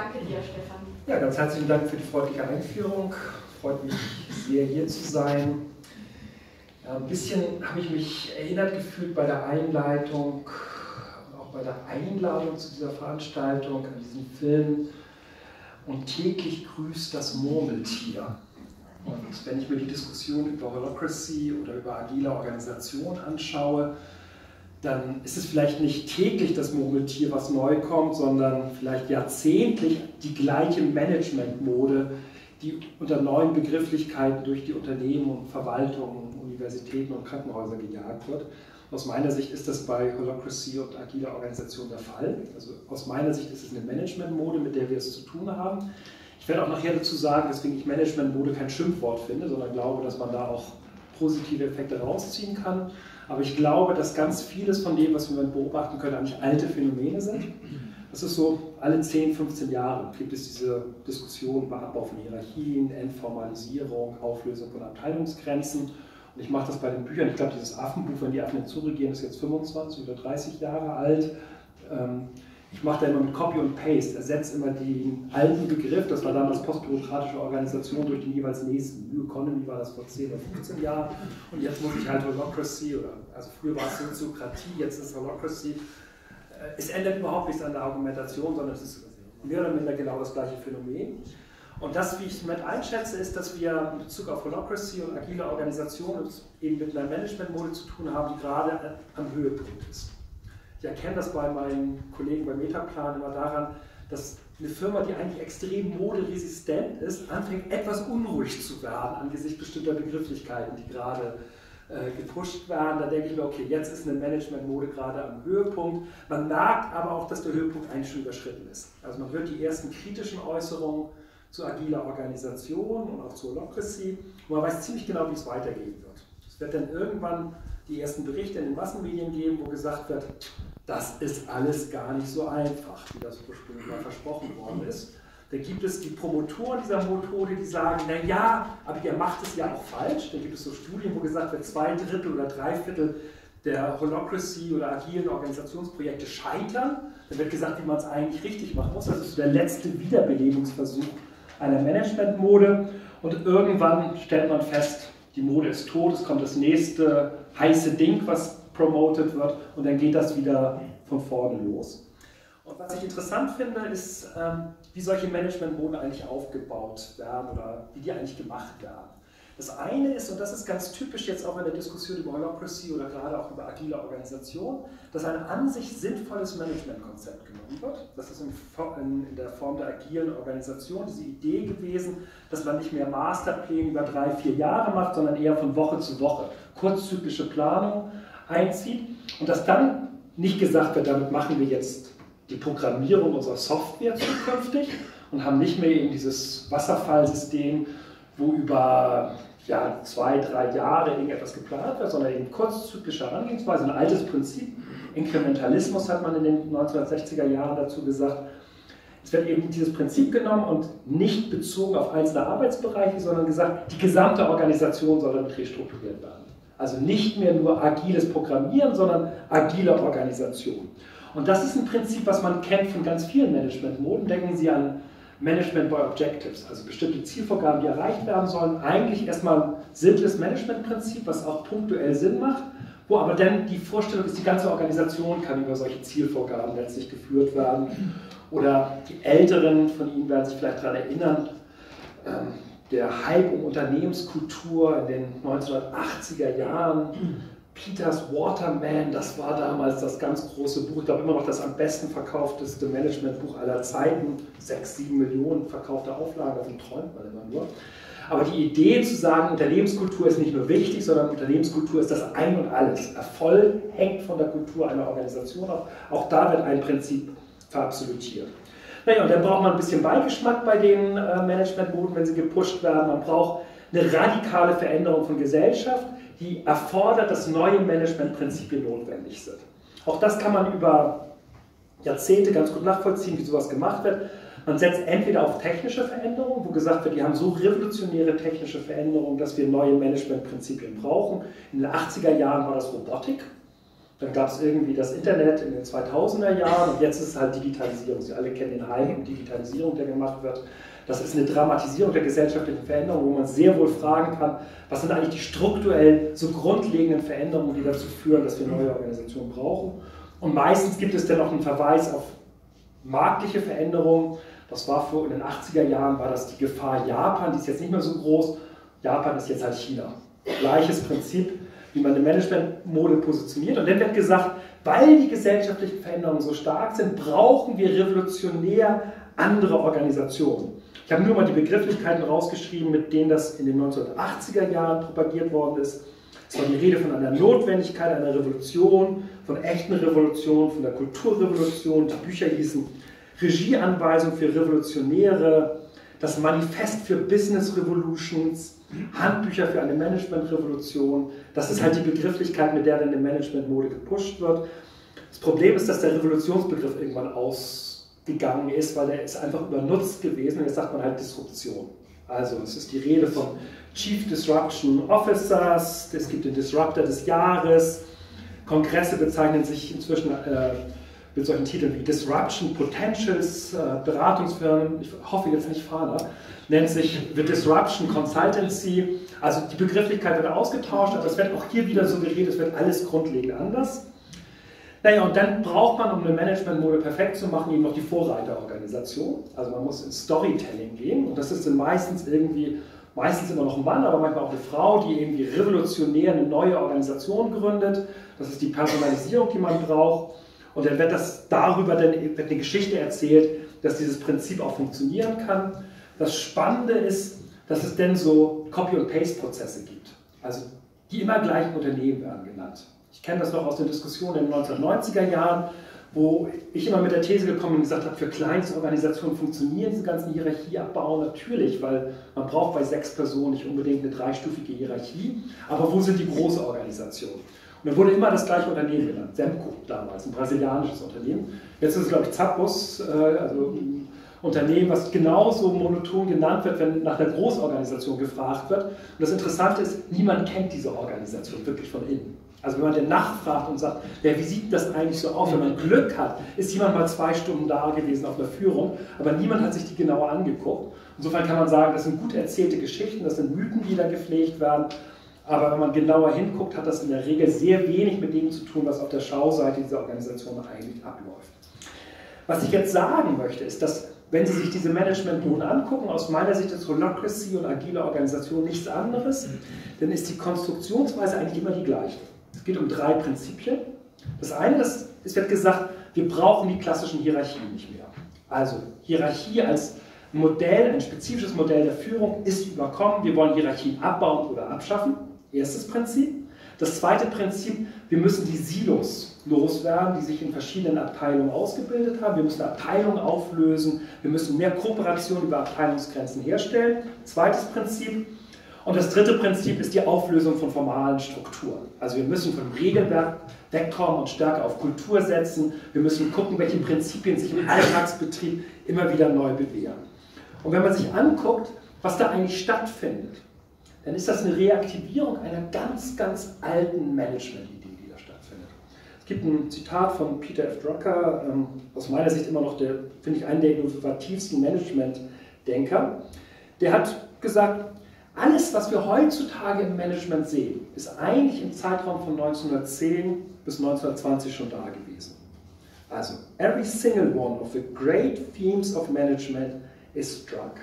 Danke dir, Stefan. Ja, ganz herzlichen Dank für die freundliche Einführung. Freut mich sehr, hier zu sein. Ein bisschen habe ich mich erinnert gefühlt bei der Einleitung, auch bei der Einladung zu dieser Veranstaltung, an diesen Film "Und täglich grüßt das Murmeltier". Und wenn ich mir die Diskussion über Holacracy oder über agile Organisation anschaue, dann ist es vielleicht nicht täglich das Murmeltier, was neu kommt, sondern vielleicht jahrzehntlich die gleiche Managementmode, die unter neuen Begrifflichkeiten durch die Unternehmen und Verwaltungen, Universitäten und Krankenhäuser gejagt wird. Aus meiner Sicht ist das bei Holacracy und agiler Organisation der Fall. Also aus meiner Sicht ist es eine Managementmode, mit der wir es zu tun haben. Ich werde auch nachher dazu sagen, weswegen ich Managementmode kein Schimpfwort finde, sondern glaube, dass man da auch positive Effekte rausziehen kann. Aber ich glaube, dass ganz vieles von dem, was wir beobachten können, eigentlich alte Phänomene sind. Das ist so, alle 10, 15 Jahre gibt es diese Diskussion über Abbau von Hierarchien, Entformalisierung, Auflösung von Abteilungsgrenzen. Und ich mache das bei den Büchern. Ich glaube, dieses Affenbuch, wenn die Affen hinzuregieren, ist jetzt 25 oder 30 Jahre alt. Ich mache da immer mit Copy und Paste, ersetze immer den alten Begriff, das war damals postbürokratische Organisation, durch den jeweils nächsten. New Economy war das vor 10 oder 15 Jahren und jetzt muss ich halt Holacracy, oder also früher war es Soziokratie, jetzt ist Holacracy. Es ändert überhaupt nichts an der Argumentation, sondern es ist mehr oder minder genau das gleiche Phänomen. Und das, wie ich es mit einschätze, ist, dass wir in Bezug auf Holacracy und agile Organisation eben mit einer Managementmode zu tun haben, die gerade am Höhepunkt ist. Ich erkenne das bei meinen Kollegen bei Metaplan immer daran, dass eine Firma, die eigentlich extrem moderesistent ist, anfängt etwas unruhig zu werden angesichts bestimmter Begrifflichkeiten, die gerade gepusht werden. Da denke ich mir, okay, jetzt ist eine Managementmode gerade am Höhepunkt. Man merkt aber auch, dass der Höhepunkt eigentlich schon überschritten ist. Also man hört die ersten kritischen Äußerungen zu agiler Organisation und auch zu Holacracy. Und man weiß ziemlich genau, wie es weitergehen wird. Es wird dann irgendwann die ersten Berichte in den Massenmedien geben, wo gesagt wird, das ist alles gar nicht so einfach, wie das ursprünglich mal versprochen worden ist. Da gibt es die Promotoren dieser Methode, die sagen, naja, aber ihr macht es ja auch falsch. Da gibt es so Studien, wo gesagt wird, 2/3 oder 3/4 der Holacracy oder agilen Organisationsprojekte scheitern. Da wird gesagt, wie man es eigentlich richtig machen muss. Das ist der letzte Wiederbelebungsversuch einer Managementmode. Und irgendwann stellt man fest, die Mode ist tot, es kommt das nächste heiße Ding, was promoted wird, und dann geht das wieder von vorne los. Und was ich interessant finde, ist, wie solche Managementmoden eigentlich aufgebaut werden oder wie die eigentlich gemacht werden. Das eine ist, und das ist ganz typisch jetzt auch in der Diskussion über Holacracy oder gerade auch über agile Organisation, dass ein an sich sinnvolles Managementkonzept genommen wird. Das ist in der Form der agilen Organisation diese Idee gewesen, dass man nicht mehr Masterpläne über 3, 4 Jahre macht, sondern eher von Woche zu Woche kurzzyklische Planung einzieht und dass dann nicht gesagt wird, damit machen wir jetzt die Programmierung unserer Software zukünftig und haben nicht mehr eben dieses Wasserfallsystem, wo über 2, 3 Jahre irgendetwas geplant wird, sondern eben kurzzyklische Herangehensweise, ein altes Prinzip. Inkrementalismus hat man in den 1960er Jahren dazu gesagt. Es wird eben dieses Prinzip genommen und nicht bezogen auf einzelne Arbeitsbereiche, sondern gesagt, die gesamte Organisation soll damit restrukturiert werden. Also nicht mehr nur agiles Programmieren, sondern agile Organisation. Und das ist ein Prinzip, was man kennt von ganz vielen Managementmoden. Denken Sie an Management by Objectives, also bestimmte Zielvorgaben, die erreicht werden sollen. Eigentlich erstmal ein simples Managementprinzip, was auch punktuell Sinn macht, wo aber dann die Vorstellung ist, die ganze Organisation kann über solche Zielvorgaben letztlich geführt werden. Oder die Älteren von Ihnen werden sich vielleicht daran erinnern, der Hype um Unternehmenskultur in den 1980er Jahren, Peters Waterman, das war damals das ganz große Buch, ich glaube immer noch das am besten verkaufteste Managementbuch aller Zeiten, 6, 7 Millionen verkaufte Auflage, davon träumt man immer nur. Aber die Idee zu sagen, Unternehmenskultur ist nicht nur wichtig, sondern Unternehmenskultur ist das Ein und Alles. Erfolg hängt von der Kultur einer Organisation ab, auch da wird ein Prinzip verabsolutiert. Naja, und dann braucht man ein bisschen Beigeschmack bei den Managementmoden, wenn sie gepusht werden. Man braucht eine radikale Veränderung von Gesellschaft, die erfordert, dass neue Managementprinzipien notwendig sind. Auch das kann man über Jahrzehnte ganz gut nachvollziehen, wie sowas gemacht wird. Man setzt entweder auf technische Veränderungen, wo gesagt wird, die haben so revolutionäre technische Veränderungen, dass wir neue Managementprinzipien brauchen. In den 80er Jahren war das Robotik. Dann gab es irgendwie das Internet in den 2000er Jahren und jetzt ist es halt Digitalisierung. Sie alle kennen den Hype um Digitalisierung, der gemacht wird. Das ist eine Dramatisierung der gesellschaftlichen Veränderung, wo man sehr wohl fragen kann, was sind eigentlich die strukturell so grundlegenden Veränderungen, die dazu führen, dass wir neue Organisationen brauchen. Und meistens gibt es dann noch einen Verweis auf marktliche Veränderungen. Das war in den 80er Jahren, war das die Gefahr Japan, die ist jetzt nicht mehr so groß. Japan ist jetzt halt China. Gleiches Prinzip, wie man eine Managementmode positioniert. Und dann wird gesagt, weil die gesellschaftlichen Veränderungen so stark sind, brauchen wir revolutionär andere Organisationen. Ich habe nur mal die Begrifflichkeiten rausgeschrieben, mit denen das in den 1980er Jahren propagiert worden ist. Es war die Rede von einer Notwendigkeit, einer Revolution, von echten Revolutionen, von der Kulturrevolution. Die Bücher hießen Regieanweisung für Revolutionäre, das Manifest für Business Revolutions, Handbücher für eine Managementrevolution. Das ist halt die Begrifflichkeit, mit der dann eine Managementmode gepusht wird. Das Problem ist, dass der Revolutionsbegriff irgendwann ausgegangen ist, weil er ist einfach übernutzt gewesen und jetzt sagt man halt Disruption. Also es ist die Rede von Chief Disruption Officers, es gibt den Disruptor des Jahres, Kongresse bezeichnen sich inzwischen mit solchen Titeln wie Disruption Potentials, Beratungsfirmen, ich hoffe jetzt nicht Fahrer, nennt sich The Disruption Consultancy. Also die Begrifflichkeit wird ausgetauscht, aber es wird auch hier wieder so geredet, es wird alles grundlegend anders. Naja, und dann braucht man, um eine Managementmode perfekt zu machen, eben noch die Vorreiterorganisation. Also man muss ins Storytelling gehen und das ist dann meistens immer noch ein Mann, aber manchmal auch eine Frau, die irgendwie revolutionär eine neue Organisation gründet. Das ist die Personalisierung, die man braucht. Und dann wird darüber eine Geschichte erzählt, dass dieses Prinzip auch funktionieren kann. Das Spannende ist, dass es denn so Copy-and-Paste-Prozesse gibt. Also die immer gleichen Unternehmen werden genannt. Ich kenne das noch aus den Diskussionen in den 1990er Jahren, wo ich immer mit der These gekommen bin und gesagt habe, für Kleinstorganisationen funktionieren diese ganzen Hierarchieabbau natürlich, weil man braucht bei 6 Personen nicht unbedingt eine 3-stufige Hierarchie, aber wo sind die großen Organisationen? Und dann wurde immer das gleiche Unternehmen genannt, SEMCO damals, ein brasilianisches Unternehmen. Jetzt ist es, glaube ich, Zappos, also ein Unternehmen, was genauso monoton genannt wird, wenn nach der Großorganisation gefragt wird. Und das Interessante ist, niemand kennt diese Organisation wirklich von innen. Also wenn man den nachfragt und sagt, ja, wie sieht das eigentlich so aus, wenn man Glück hat, ist jemand mal 2 Stunden da gewesen auf einer Führung, aber niemand hat sich die genauer angeguckt. Insofern kann man sagen, das sind gut erzählte Geschichten, das sind Mythen, die da gepflegt werden. Aber wenn man genauer hinguckt, hat das in der Regel sehr wenig mit dem zu tun, was auf der Schauseite dieser Organisation eigentlich abläuft. Was ich jetzt sagen möchte, ist, dass, wenn Sie sich diese Managementmodelle angucken, aus meiner Sicht ist Holacracy und agile Organisation nichts anderes, dann ist die Konstruktionsweise eigentlich immer die gleiche. Es geht um 3 Prinzipien. Das eine ist, es wird gesagt, wir brauchen die klassischen Hierarchien nicht mehr. Also Hierarchie als Modell, ein spezifisches Modell der Führung ist überkommen. Wir wollen Hierarchien abbauen oder abschaffen. Erstes Prinzip. Das zweite Prinzip, wir müssen die Silos loswerden, die sich in verschiedenen Abteilungen ausgebildet haben. Wir müssen Abteilungen auflösen, wir müssen mehr Kooperation über Abteilungsgrenzen herstellen. Zweites Prinzip. Und das dritte Prinzip ist die Auflösung von formalen Strukturen. Also wir müssen vom Regelwerk wegkommen und stärker auf Kultur setzen. Wir müssen gucken, welche Prinzipien sich im Alltagsbetrieb immer wieder neu bewähren. Und wenn man sich anguckt, was da eigentlich stattfindet, dann ist das eine Reaktivierung einer ganz, ganz alten Management-Idee, die da stattfindet. Es gibt ein Zitat von Peter F. Drucker, aus meiner Sicht immer noch der, finde ich, einen der innovativsten Management-Denker. Der hat gesagt, alles, was wir heutzutage im Management sehen, ist eigentlich im Zeitraum von 1910 bis 1920 schon da gewesen. Also, every single one of the great themes of management is struck.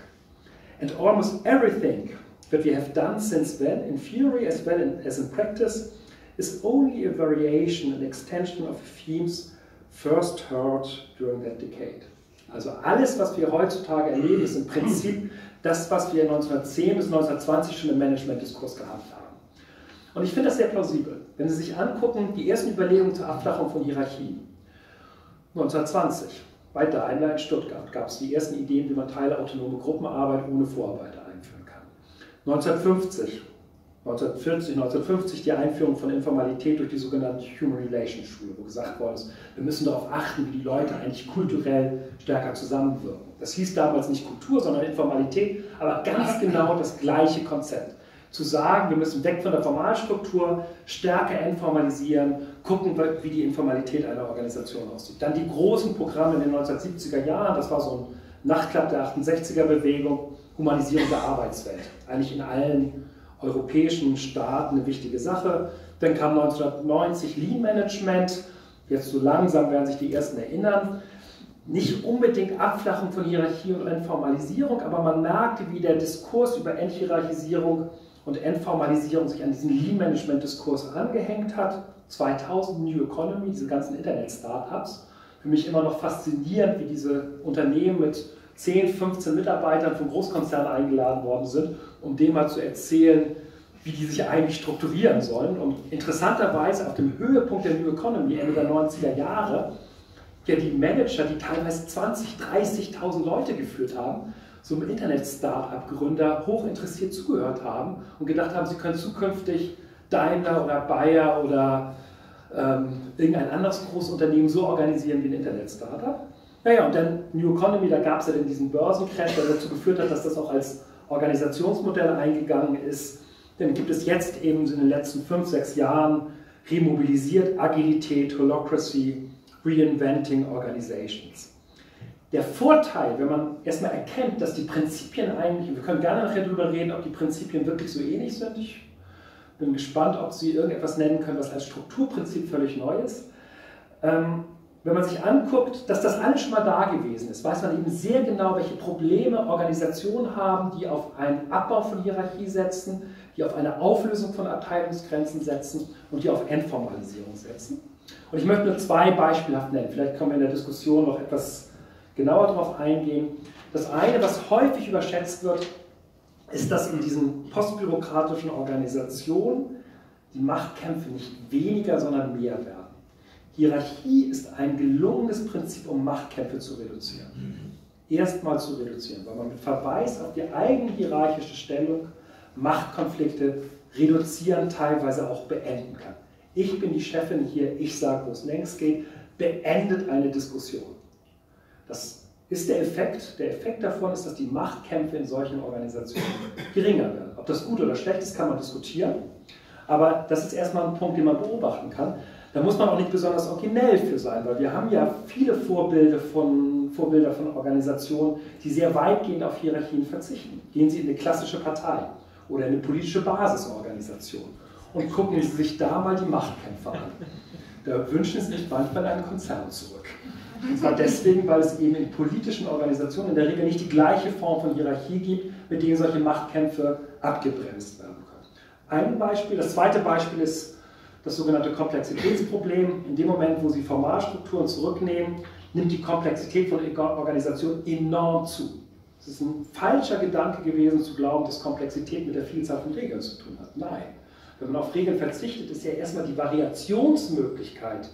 And almost everything that we have done since then, in theory as well as in practice, is only a variation, an extension of the themes first heard during that decade. Also alles, was wir heutzutage erleben, ist im Prinzip das, was wir 1910 bis 1920 schon im Managementdiskurs gehabt haben. Und ich finde das sehr plausibel. Wenn Sie sich angucken, die ersten Überlegungen zur Abflachung von Hierarchien. 1920, bei Daimler in Stuttgart, gab es die ersten Ideen, wie man teilautonome Gruppenarbeit ohne Vorarbeiter einführen kann. 1940, 1950 die Einführung von Informalität durch die sogenannte Human Relations Schule, wo gesagt worden ist, wir müssen darauf achten, wie die Leute eigentlich kulturell stärker zusammenwirken. Das hieß damals nicht Kultur, sondern Informalität, aber ganz genau das gleiche Konzept. Zu sagen, wir müssen weg von der Formalstruktur, stärker entformalisieren, gucken, wie die Informalität einer Organisation aussieht. Dann die großen Programme in den 1970er Jahren, das war so ein Nachtklapp der 68er-Bewegung, Humanisierung der Arbeitswelt. Eigentlich in allen europäischen Staaten eine wichtige Sache. Dann kam 1990 Lean Management, jetzt so langsam werden sich die ersten erinnern. Nicht unbedingt Abflachung von Hierarchie und Entformalisierung, aber man merkte, wie der Diskurs über Enthierarchisierung und Entformalisierung sich an diesen Lean-Management-Diskurs angehängt hat. 2000 New Economy, diese ganzen Internet-Startups. Für mich immer noch faszinierend, wie diese Unternehmen mit 10, 15 Mitarbeitern von Großkonzernen eingeladen worden sind, um denen mal zu erzählen, wie die sich eigentlich strukturieren sollen. Und interessanterweise auf dem Höhepunkt der New Economy, Ende der 90er Jahre, ja die Manager, die teilweise 20.000, 30.000 Leute geführt haben, so einem Internet-Startup-Gründer hochinteressiert zugehört haben und gedacht haben, sie können zukünftig Daimler oder Bayer oder irgendein anderes großes Unternehmen so organisieren wie ein Internet-Startup. Naja, und dann New Economy, da gab es ja dann diesen Börsencrash, der dazu geführt hat, dass das auch als Organisationsmodell eingegangen ist. Dann gibt es jetzt eben in den letzten 5, 6 Jahren remobilisiert Agilität, Holacracy, Reinventing Organizations. Der Vorteil, wenn man erstmal erkennt, dass die Prinzipien eigentlich, wir können gerne nachher darüber reden, ob die Prinzipien wirklich so ähnlich sind. Ich bin gespannt, ob Sie irgendetwas nennen können, was als Strukturprinzip völlig neu ist. Wenn man sich anguckt, dass das alles schon mal da gewesen ist, weiß man eben sehr genau, welche Probleme Organisationen haben, die auf einen Abbau von Hierarchie setzen, die auf eine Auflösung von Abteilungsgrenzen setzen und die auf Entformalisierung setzen. Und ich möchte nur 2 beispielhaft nennen, vielleicht können wir in der Diskussion noch etwas genauer darauf eingehen. Das eine, was häufig überschätzt wird, ist, dass in diesen postbürokratischen Organisationen die Machtkämpfe nicht weniger, sondern mehr werden. Hierarchie ist ein gelungenes Prinzip, um Machtkämpfe zu reduzieren. Erstmal zu reduzieren, weil man mit Verweis auf die eigene hierarchische Stellung Machtkonflikte reduzieren, teilweise auch beenden kann. Ich bin die Chefin hier, ich sage, wo es längst geht, beendet eine Diskussion. Das ist der Effekt. Der Effekt davon ist, dass die Machtkämpfe in solchen Organisationen geringer werden. Ob das gut oder schlecht ist, kann man diskutieren. Aber das ist erstmal ein Punkt, den man beobachten kann. Da muss man auch nicht besonders originell für sein, weil wir haben ja viele Vorbilder von Organisationen, die sehr weitgehend auf Hierarchien verzichten. Gehen Sie in eine klassische Partei oder in eine politische Basisorganisation und gucken Sie sich da mal die Machtkämpfe an. Da wünschen Sie sich manchmal einen Konzern zurück. Und zwar deswegen, weil es eben in politischen Organisationen in der Regel nicht die gleiche Form von Hierarchie gibt, mit denen solche Machtkämpfe abgebremst werden können. Ein Beispiel. Das zweite Beispiel ist das sogenannte Komplexitätsproblem. In dem Moment, wo Sie Formalstrukturen zurücknehmen, nimmt die Komplexität von Organisationen enorm zu. Es ist ein falscher Gedanke gewesen, zu glauben, dass Komplexität mit der Vielzahl von Regeln zu tun hat. Nein. Wenn man auf Regeln verzichtet, ist ja erstmal die Variationsmöglichkeit,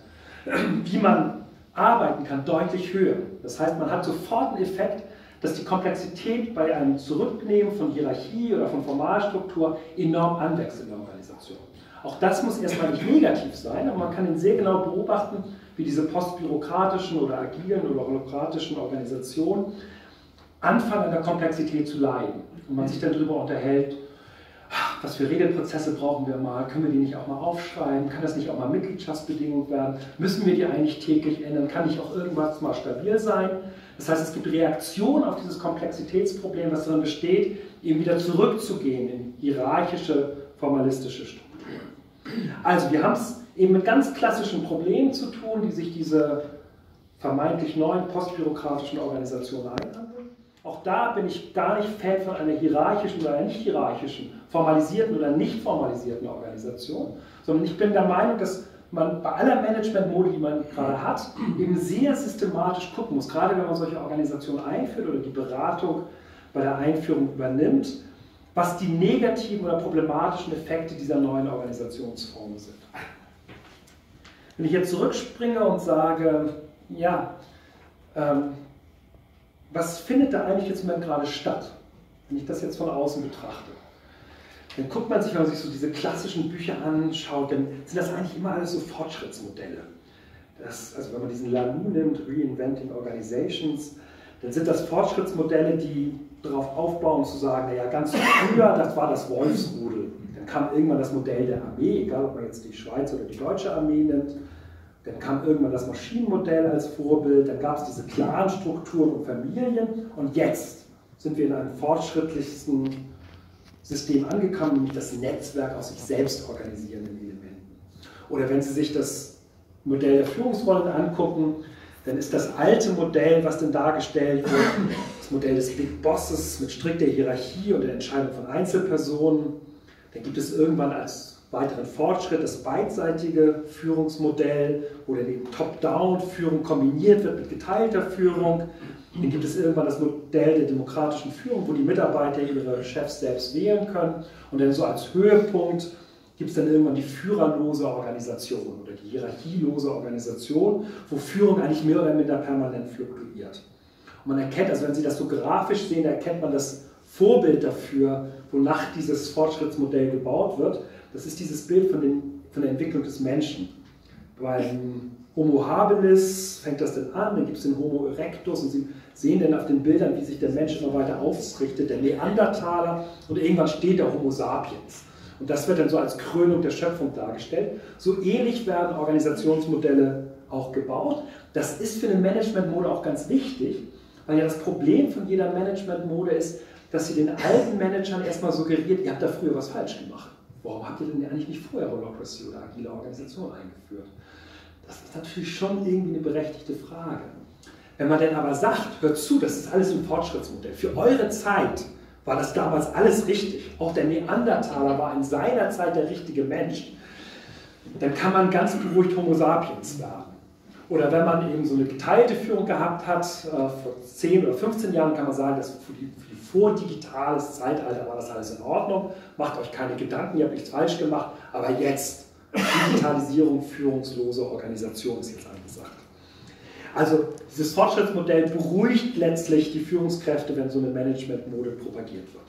wie man arbeiten kann, deutlich höher. Das heißt, man hat sofort einen Effekt, dass die Komplexität bei einem Zurücknehmen von Hierarchie oder von Formalstruktur enorm anwächst in der Organisation. Auch das muss erstmal nicht negativ sein, aber man kann ihn sehr genau beobachten, wie diese postbürokratischen oder agilen oder holokratischen Organisationen anfangen, an der Komplexität zu leiden. Und man sich dann darüber unterhält, was für Regelprozesse brauchen wir mal, können wir die nicht auch mal aufschreiben, kann das nicht auch mal Mitgliedschaftsbedingung werden, müssen wir die eigentlich täglich ändern, kann nicht auch irgendwas mal stabil sein. Das heißt, es gibt Reaktionen auf dieses Komplexitätsproblem, was darin besteht, eben wieder zurückzugehen in hierarchische, formalistische Strukturen. Also wir haben es eben mit ganz klassischen Problemen zu tun, die sich diese vermeintlich neuen postbürokratischen Organisationen einhandeln. Auch da bin ich gar nicht Fan von einer hierarchischen oder einer nicht hierarchischen, formalisierten oder nicht formalisierten Organisation, sondern ich bin der Meinung, dass man bei aller Managementmode, die man gerade hat, eben sehr systematisch gucken muss, gerade wenn man solche Organisationen einführt oder die Beratung bei der Einführung übernimmt, was die negativen oder problematischen Effekte dieser neuen Organisationsformen sind. Wenn ich jetzt zurückspringe und sage, ja, was findet da eigentlich jetzt im Moment gerade statt, wenn ich das jetzt von außen betrachte? Dann guckt man sich, wenn man sich so diese klassischen Bücher anschaut, dann sind das eigentlich immer alles so Fortschrittsmodelle. Also wenn man diesen Lanou nimmt, Reinventing Organizations, dann sind das Fortschrittsmodelle, die darauf aufbauen, zu sagen, naja, ganz früher, das war das Wolfsrudel. Dann kam irgendwann das Modell der Armee, egal ob man jetzt die Schweiz oder die deutsche Armee nimmt. Dann kam irgendwann das Maschinenmodell als Vorbild, dann gab es diese Clanstrukturen und Familien. Und jetzt sind wir in einem fortschrittlichsten System angekommen, nämlich das Netzwerk aus sich selbst organisierenden Elementen. Oder wenn Sie sich das Modell der Führungsrollen angucken, dann ist das alte Modell, was denn dargestellt wird, das Modell des Big Bosses mit strikter Hierarchie und der Entscheidung von Einzelpersonen. Dann gibt es irgendwann als weiteren Fortschritt das beidseitige Führungsmodell, wo dann eben Top-Down-Führung kombiniert wird mit geteilter Führung. Dann gibt es irgendwann das Modell der demokratischen Führung, wo die Mitarbeiter ihre Chefs selbst wählen können. Und dann so als Höhepunkt gibt es dann irgendwann die führerlose Organisation oder die hierarchielose Organisation, wo Führung eigentlich mehr oder minder permanent fluktuiert. Und man erkennt, also wenn Sie das so grafisch sehen, erkennt man das Vorbild dafür, wonach dieses Fortschrittsmodell gebaut wird. Das ist dieses Bild von der Entwicklung des Menschen. Beim Homo habilis fängt das dann an, dann gibt es den Homo erectus und Sie sehen dann auf den Bildern, wie sich der Mensch immer weiter aufrichtet, der Neandertaler und irgendwann steht der Homo sapiens. Und das wird dann so als Krönung der Schöpfung dargestellt. So ähnlich werden Organisationsmodelle auch gebaut. Das ist für eine Managementmode auch ganz wichtig, weil ja das Problem von jeder Managementmode ist, dass sie den alten Managern erstmal suggeriert, ihr habt da früher was falsch gemacht. Warum habt ihr denn eigentlich nicht vorher Holacracy oder agile Organisation eingeführt? Das ist natürlich schon irgendwie eine berechtigte Frage. Wenn man dann aber sagt, hört zu, das ist alles ein Fortschrittsmodell. Für eure Zeit war das damals alles richtig. Auch der Neandertaler war in seiner Zeit der richtige Mensch. Dann kann man ganz beruhigt Homo sapiens werden. Oder wenn man eben so eine geteilte Führung gehabt hat, vor 10 oder 15 Jahren kann man sagen, dass für die vordigitales Zeitalter war das alles in Ordnung, macht euch keine Gedanken, ihr habt nichts falsch gemacht, aber jetzt, Digitalisierung führungsloser Organisation ist jetzt angesagt. Also dieses Fortschrittsmodell beruhigt letztlich die Führungskräfte, wenn so eine Managementmode propagiert wird.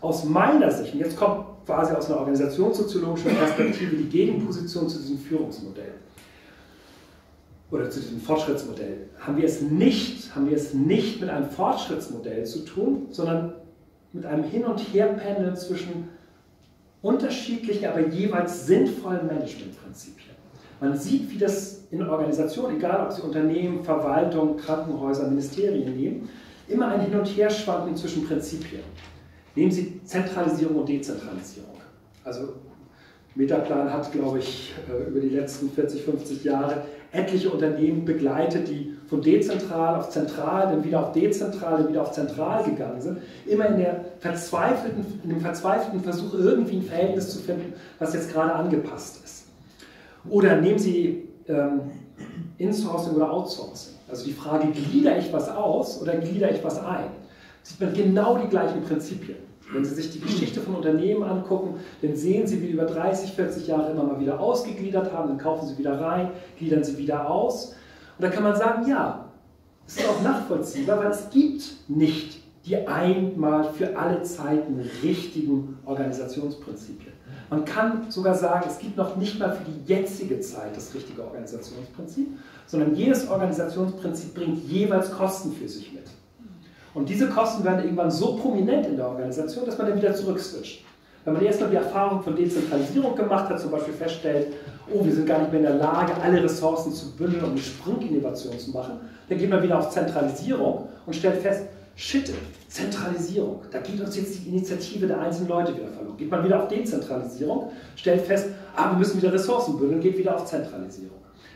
Aus meiner Sicht, und jetzt kommt quasi aus einer organisationssoziologischen Perspektive die Gegenposition zu diesem Führungsmodell. Oder zu diesem Fortschrittsmodell, haben wir es nicht mit einem Fortschrittsmodell zu tun, sondern mit einem Hin- und Herpendeln zwischen unterschiedlichen, aber jeweils sinnvollen Managementprinzipien. Man sieht, wie das in Organisationen, egal ob sie Unternehmen, Verwaltung, Krankenhäuser, Ministerien nehmen, immer ein Hin- und Herschwanken zwischen Prinzipien. Nehmen Sie Zentralisierung und Dezentralisierung. Also Metaplan hat, glaube ich, über die letzten 40, 50 Jahre etliche Unternehmen begleitet, die von dezentral auf zentral, dann wieder auf dezentral, dann wieder auf zentral gegangen sind, immer in dem verzweifelten Versuch, irgendwie ein Verhältnis zu finden, was jetzt gerade angepasst ist. Oder nehmen Sie Insourcing oder Outsourcing. Also die Frage, gliedere ich was aus oder gliedere ich was ein? Sieht man genau die gleichen Prinzipien. Wenn Sie sich die Geschichte von Unternehmen angucken, dann sehen Sie, wie über 30, 40 Jahre immer mal wieder ausgegliedert haben, dann kaufen Sie wieder rein, gliedern Sie wieder aus. Und da kann man sagen, ja, es ist auch nachvollziehbar, weil es gibt nicht die einmal für alle Zeiten richtigen Organisationsprinzipien. Man kann sogar sagen, es gibt noch nicht mal für die jetzige Zeit das richtige Organisationsprinzip, sondern jedes Organisationsprinzip bringt jeweils Kosten für sich mit. Und diese Kosten werden irgendwann so prominent in der Organisation, dass man dann wieder zurückswitcht. Wenn man erstmal die Erfahrung von Dezentralisierung gemacht hat, zum Beispiel feststellt, oh, wir sind gar nicht mehr in der Lage, alle Ressourcen zu bündeln, um eine Sprunginnovation zu machen, dann geht man wieder auf Zentralisierung und stellt fest, shit, Zentralisierung, da geht uns jetzt die Initiative der einzelnen Leute wieder verloren. Geht man wieder auf Dezentralisierung, stellt fest, ah, wir müssen wieder Ressourcen bündeln, geht wieder auf Zentralisierung.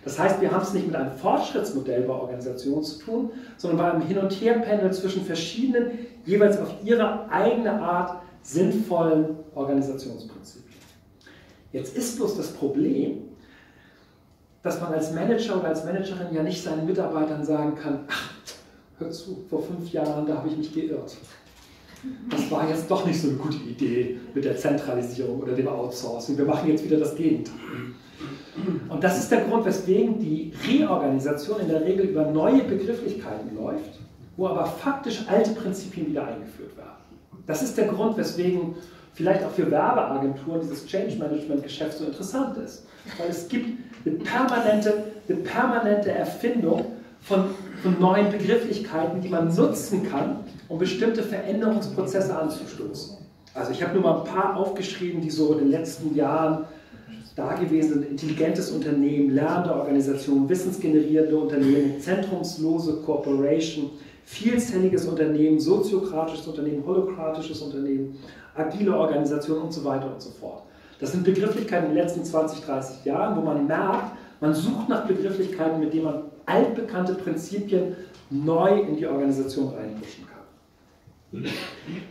Das heißt, wir haben es nicht mit einem Fortschrittsmodell bei Organisationen zu tun, sondern bei einem Hin- und Her-Pendel zwischen verschiedenen, jeweils auf ihre eigene Art sinnvollen Organisationsprinzipien. Jetzt ist bloß das Problem, dass man als Manager oder als Managerin ja nicht seinen Mitarbeitern sagen kann, ach, hör zu, vor 5 Jahren, da habe ich mich geirrt. Das war jetzt doch nicht so eine gute Idee mit der Zentralisierung oder dem Outsourcing. Wir machen jetzt wieder das Gegenteil. Und das ist der Grund, weswegen die Reorganisation in der Regel über neue Begrifflichkeiten läuft, wo aber faktisch alte Prinzipien wieder eingeführt werden. Das ist der Grund, weswegen vielleicht auch für Werbeagenturen dieses Change-Management-Geschäft so interessant ist. Weil es gibt eine permanente Erfindung von neuen Begrifflichkeiten, die man nutzen kann, um bestimmte Veränderungsprozesse anzustoßen. Also ich habe nur mal ein paar aufgeschrieben, die so in den letzten Jahren da gewesen sind. Intelligentes Unternehmen, lernende Organisation, wissensgenerierende Unternehmen, zentrumslose Corporation, vielzähliges Unternehmen, soziokratisches Unternehmen, holokratisches Unternehmen, agile Organisation und so weiter und so fort. Das sind Begrifflichkeiten in den letzten 20, 30 Jahren, wo man merkt, man sucht nach Begrifflichkeiten, mit denen man altbekannte Prinzipien neu in die Organisation reinmischen kann.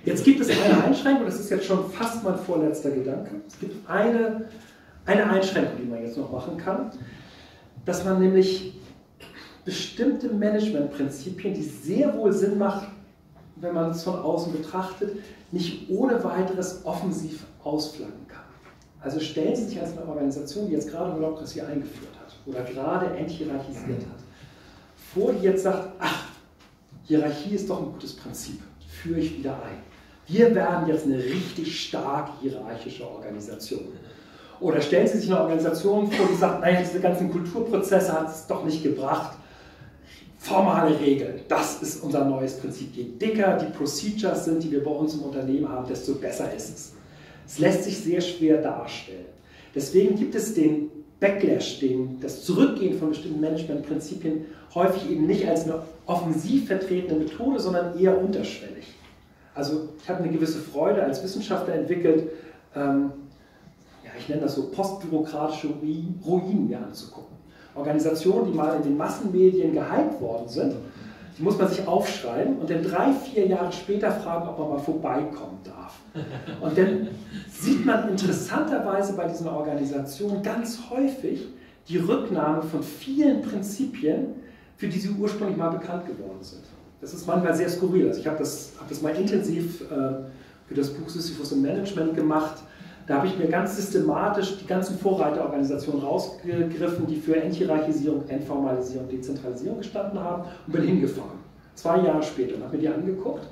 Jetzt gibt es eine Einschränkung, das ist jetzt schon fast mein vorletzter Gedanke. Es gibt eine Einschränkung, die man jetzt noch machen kann, dass man nämlich bestimmte Managementprinzipien, die sehr wohl Sinn machen, wenn man es von außen betrachtet, nicht ohne weiteres offensiv ausflaggen kann. Also stellen Sie sich als eine Organisation, die jetzt gerade Holacracy eingeführt hat oder gerade enthierarchisiert hat, vor, die jetzt sagt, ach, Hierarchie ist doch ein gutes Prinzip, führe ich wieder ein. Wir werden jetzt eine richtig stark hierarchische Organisation. Oder stellen Sie sich eine Organisation vor, die sagt, nein, diese ganzen Kulturprozesse hat es doch nicht gebracht. Formale Regeln, das ist unser neues Prinzip. Je dicker die Procedures sind, die wir bei uns im Unternehmen haben, desto besser ist es. Es lässt sich sehr schwer darstellen. Deswegen gibt es den Backlash, das Zurückgehen von bestimmten Managementprinzipien häufig eben nicht als eine offensiv vertretene Methode, sondern eher unterschwellig. Also ich habe eine gewisse Freude als Wissenschaftler entwickelt, ich nenne das so postbürokratische Ruinen mir anzugucken. Organisationen, die mal in den Massenmedien gehypt worden sind, die muss man sich aufschreiben und dann 3, 4 Jahre später fragen, ob man mal vorbeikommen darf. Und dann sieht man interessanterweise bei diesen Organisationen ganz häufig die Rücknahme von vielen Prinzipien, für die sie ursprünglich mal bekannt geworden sind. Das ist manchmal sehr skurril. Also ich habe das mal intensiv für das Buch Sisyphus und Management gemacht. Da habe ich mir ganz systematisch die ganzen Vorreiterorganisationen rausgegriffen, die für Enthierarchisierung, Entformalisierung, Dezentralisierung gestanden haben und bin hingefahren. 2 Jahre später und habe mir die angeguckt.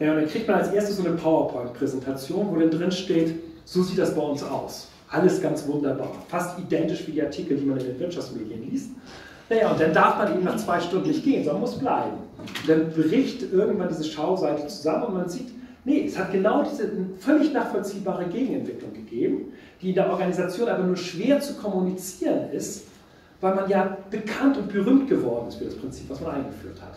Ja, und dann kriegt man als erstes so eine PowerPoint-Präsentation, wo dann drin steht, so sieht das bei uns aus. Alles ganz wunderbar. Fast identisch wie die Artikel, die man in den Wirtschaftsmedien liest. Naja, und dann darf man eben nach 2 Stunden nicht gehen, sondern muss bleiben. Und dann bricht irgendwann diese Schauseite zusammen und man sieht, nee, es hat genau diese völlig nachvollziehbare Gegenentwicklung gegeben, die in der Organisation aber nur schwer zu kommunizieren ist, weil man ja bekannt und berühmt geworden ist für das Prinzip, was man eingeführt hat.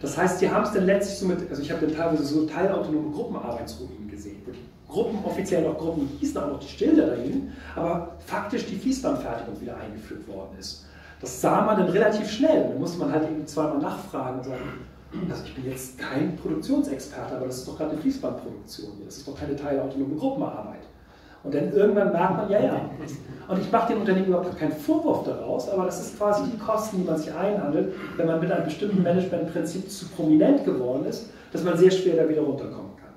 Das heißt, die haben es dann letztlich so mit, also ich habe dann teilweise so teilautonome Gruppenarbeitsruinen gesehen, wo die Gruppen offiziell noch Gruppen hießen, auch noch die Schilder dahin, aber faktisch die Fließbandfertigung wieder eingeführt worden ist. Das sah man dann relativ schnell, dann musste man halt eben zweimal nachfragen und sagen, also ich bin jetzt kein Produktionsexperte, aber das ist doch gerade eine Fließbandproduktion hier. Das ist doch keine teilautonome Gruppenarbeit. Und dann irgendwann merkt man, ja. Und ich mache dem Unternehmen überhaupt keinen Vorwurf daraus, aber das ist quasi die Kosten, die man sich einhandelt, wenn man mit einem bestimmten Managementprinzip zu prominent geworden ist, dass man sehr schwer da wieder runterkommen kann.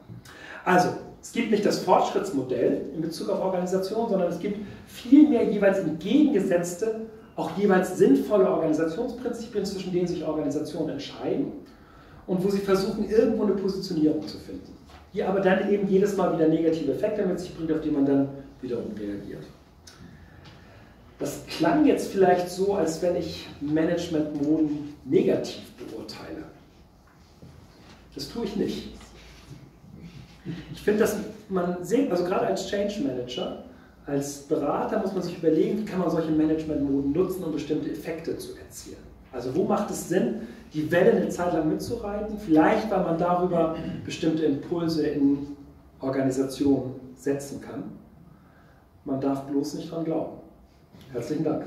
Also, es gibt nicht das Fortschrittsmodell in Bezug auf Organisation, sondern es gibt vielmehr jeweils entgegengesetzte, auch jeweils sinnvolle Organisationsprinzipien, zwischen denen sich Organisationen entscheiden. Und wo sie versuchen, irgendwo eine Positionierung zu finden, die aber dann eben jedes Mal wieder negative Effekte mit sich bringt, auf die man dann wiederum reagiert. Das klang jetzt vielleicht so, als wenn ich Managementmoden negativ beurteile. Das tue ich nicht. Ich finde, dass man sieht, also gerade als Change Manager, als Berater muss man sich überlegen, wie kann man solche Managementmoden nutzen, um bestimmte Effekte zu erzielen. Also wo macht es Sinn, die Welle eine Zeit lang mitzureiten, vielleicht weil man darüber bestimmte Impulse in Organisationen setzen kann. Man darf bloß nicht dran glauben. Herzlichen Dank.